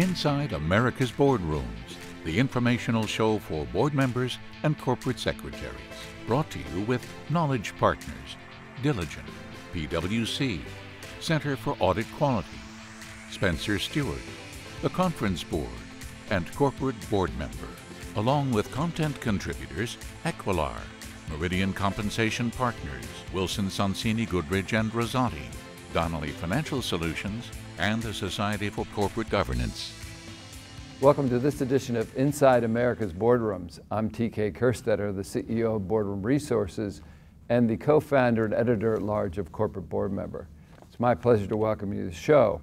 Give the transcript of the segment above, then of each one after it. Inside America's Boardrooms, the informational show for board members and corporate secretaries. Brought to you with Knowledge Partners, Diligent, PwC, Center for Audit Quality, Spencer Stuart, the Conference Board, and Corporate Board Member, along with content contributors Equilar, Meridian Compensation Partners, Wilson Sonsini Goodrich and Rosati, Donnelley Financial Solutions, and the Society for Corporate Governance. Welcome to this edition of Inside America's Boardrooms. I'm T.K. Kerstetter, the CEO of Boardroom Resources and the co-founder and editor-at-large of Corporate Board Member. It's my pleasure to welcome you to the show.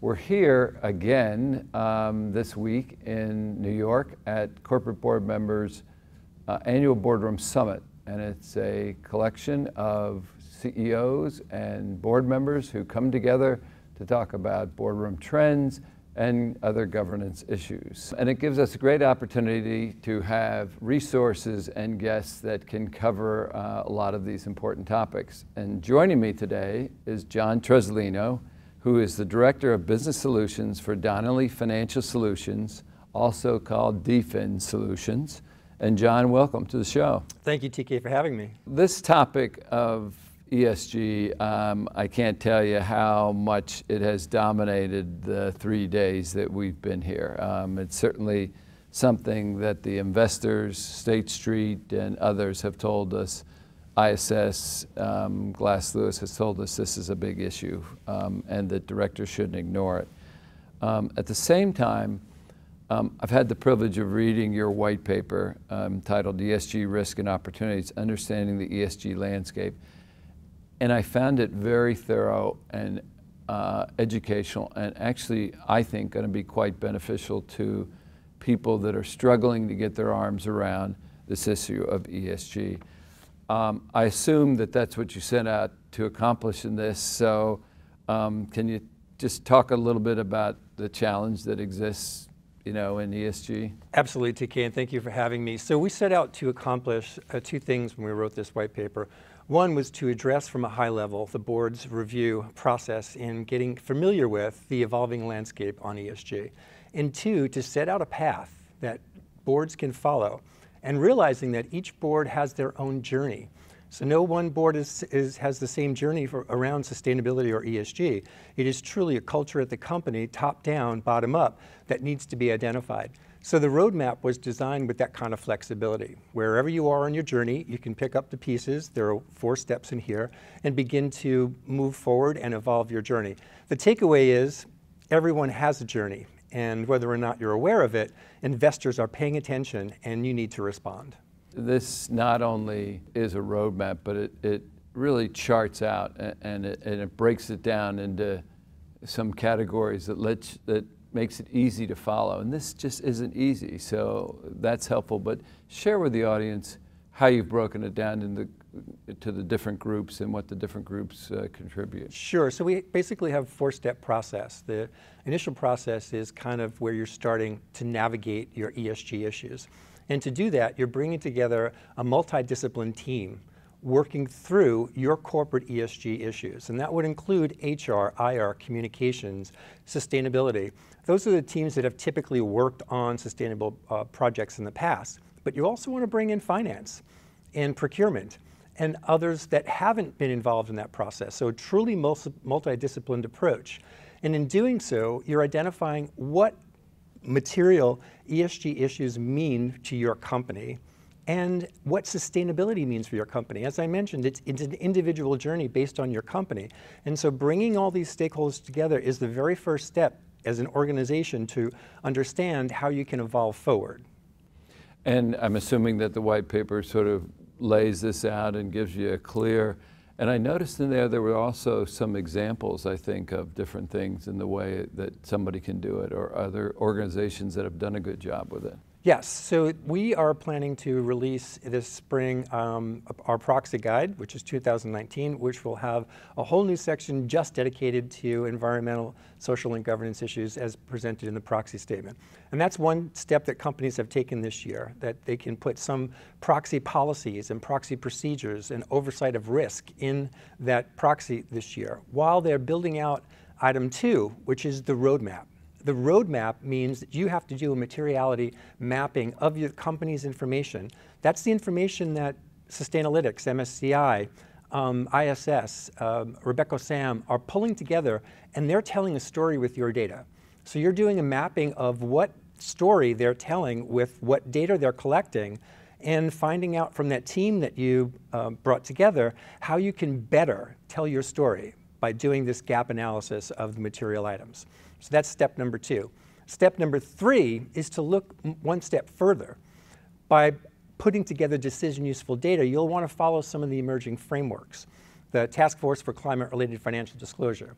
We're here again this week in New York at Corporate Board Members' annual Boardroom Summit, and it's a collection of CEOs and board members who come together to talk about boardroom trends and other governance issues. And it gives us a great opportunity to have resources and guests that can cover a lot of these important topics. And joining me today is John Truzzolino, who is the Director of Business Solutions for Donnelley Financial Solutions, also called DFIN Solutions. And John, welcome to the show. Thank you, TK, for having me. This topic of ESG, I can't tell you how much it has dominated the 3 days that we've been here. It's certainly something that the investors, State Street, and others have told us. ISS, Glass Lewis has told us this is a big issue and that directors shouldn't ignore it. At the same time, I've had the privilege of reading your white paper titled ESG Risk and Opportunities, Understanding the ESG Landscape. And I found it very thorough and educational, and actually, I think, going to be quite beneficial to people that are struggling to get their arms around this issue of ESG. I assume that that's what you set out to accomplish in this, so can you just talk a little bit about the challenge that exists, you know, in ESG? Absolutely, TK, and thank you for having me. So we set out to accomplish two things when we wrote this white paper. One was to address from a high level the board's review process in getting familiar with the evolving landscape on ESG. And two, to set out a path that boards can follow, and realizing that each board has their own journey. So no one board has the same journey around sustainability or ESG. It is truly a culture at the company, top down, bottom up, that needs to be identified. So the roadmap was designed with that kind of flexibility. Wherever you are on your journey, you can pick up the pieces, there are 4 steps in here, and begin to move forward and evolve your journey. The takeaway is everyone has a journey, and whether or not you're aware of it, investors are paying attention and you need to respond. This not only is a roadmap, but it really charts out and it breaks it down into some categories that makes it easy to follow, and this just isn't easy, so that's helpful. But share with the audience how you've broken it down to the different groups and what the different groups contribute. Sure, so we basically have a 4-step process. The initial process is kind of where you're starting to navigate your ESG issues. And to do that, you're bringing together a multidisciplinary team working through your corporate ESG issues. And that would include HR, IR, communications, sustainability. Those are the teams that have typically worked on sustainable projects in the past. But you also want to bring in finance and procurement and others that haven't been involved in that process. So a truly multidisciplined approach. And in doing so, you're identifying what material ESG issues mean to your company and what sustainability means for your company. As I mentioned, it's an individual journey based on your company. And so bringing all these stakeholders together is the very first step as an organization to understand how you can evolve forward. And I'm assuming that the white paper sort of lays this out and gives you a clear, and I noticed in there were also some examples, I think, of different things in the way that somebody can do it or other organizations that have done a good job with it. Yes, so we are planning to release this spring our proxy guide, which is 2019, which will have a whole new section just dedicated to environmental, social, and governance issues as presented in the proxy statement. And that's one step that companies have taken this year, that they can put some proxy policies and proxy procedures and oversight of risk in that proxy this year, while they're building out item 2, which is the roadmap. The roadmap means that you have to do a materiality mapping of your company's information. That's the information that Sustainalytics, MSCI, ISS, Rebecca Sam are pulling together, and they're telling a story with your data. So you're doing a mapping of what story they're telling with what data they're collecting, and finding out from that team that you brought together how you can better tell your story by doing this gap analysis of the material items. So that's step number two. Step number three is to look one step further. By putting together decision useful data, you'll want to follow some of the emerging frameworks. The Task Force for Climate-Related Financial Disclosure,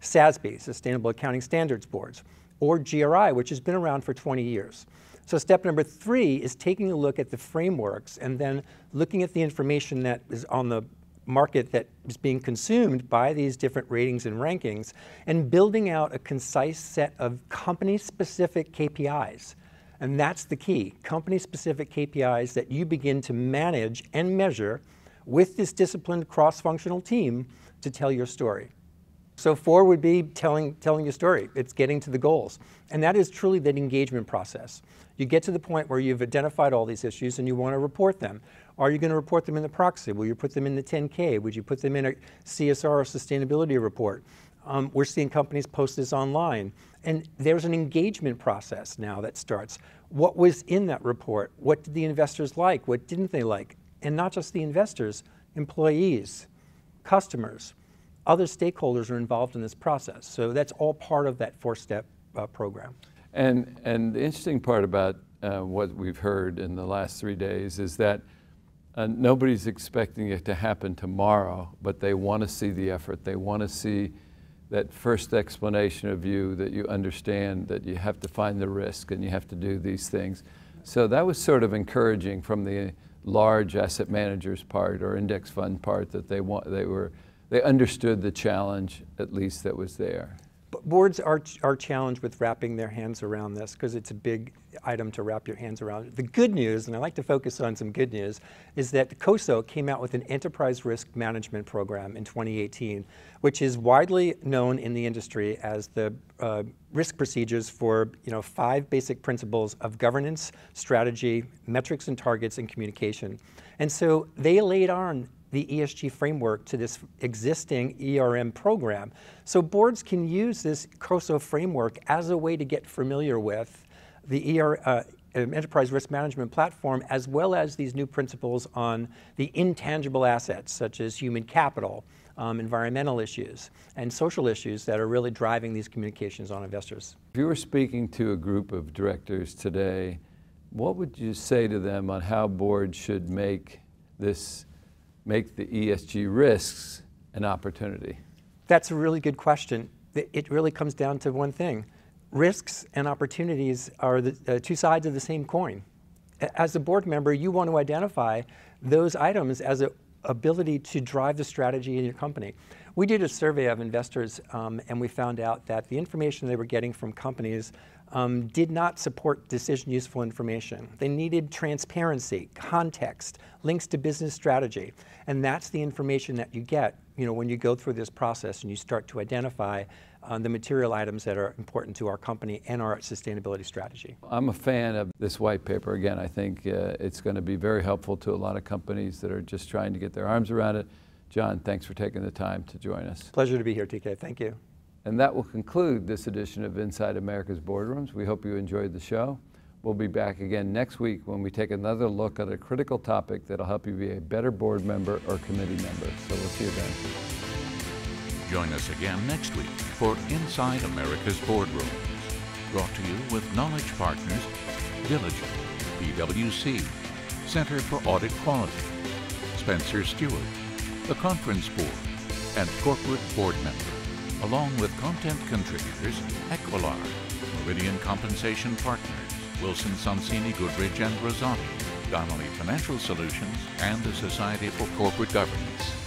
SASB, Sustainable Accounting Standards Boards, or GRI, which has been around for 20 years. So step number three is taking a look at the frameworks and then looking at the information that is on the market that is being consumed by these different ratings and rankings, and building out a concise set of company-specific KPIs. And that's the key, company-specific KPIs that you begin to manage and measure with this disciplined cross-functional team to tell your story. So four would be telling your story. It's getting to the goals. And that is truly the engagement process. You get to the point where you've identified all these issues and you want to report them. Are you going to report them in the proxy? Will you put them in the 10K? Would you put them in a CSR or sustainability report? We're seeing companies post this online. And there's an engagement process now that starts. What was in that report? What did the investors like? What didn't they like? And not just the investors, employees, customers. Other stakeholders are involved in this process. So that's all part of that four-step program. And the interesting part about what we've heard in the last 3 days is that nobody's expecting it to happen tomorrow, but they want to see the effort. They want to see that first explanation of you, that you understand that you have to find the risk and you have to do these things. So that was sort of encouraging from the large asset managers part or index fund part, that they understood the challenge, at least, that was there. But boards are challenged with wrapping their hands around this, because it's a big item to wrap your hands around. The good news, and I like to focus on some good news, is that the COSO came out with an enterprise risk management program in 2018, which is widely known in the industry as the risk procedures for, you know, 5 basic principles of governance, strategy, metrics and targets, and communication. And so they laid on the ESG framework to this existing ERM program. So boards can use this COSO framework as a way to get familiar with the enterprise risk management platform, as well as these new principles on the intangible assets, such as human capital, environmental issues, and social issues that are really driving these communications on investors. If you were speaking to a group of directors today, what would you say to them on how boards should make the ESG risks an opportunity? That's a really good question. It really comes down to one thing. Risks and opportunities are the two sides of the same coin. As a board member, you want to identify those items as an ability to drive the strategy in your company. We did a survey of investors and we found out that the information they were getting from companies did not support decision useful information. They needed transparency, context, links to business strategy. And that's the information that you get, you know, when you go through this process and you start to identify the material items that are important to our company and our sustainability strategy. I'm a fan of this white paper. Again, I think it's going to be very helpful to a lot of companies that are just trying to get their arms around it. John, thanks for taking the time to join us. Pleasure to be here, TK. Thank you. And that will conclude this edition of Inside America's Boardrooms. We hope you enjoyed the show. We'll be back again next week when we take another look at a critical topic that'll help you be a better board member or committee member. So we'll see you then. Join us again next week for Inside America's Boardrooms, brought to you with Knowledge Partners, Diligent, PwC, Center for Audit Quality, Spencer Stuart, the Conference Board, and corporate board members, along with content contributors Equilar, Meridian Compensation Partners, Wilson Sonsini Goodrich & Rosati, Donnelley Financial Solutions, and the Society for Corporate Governance.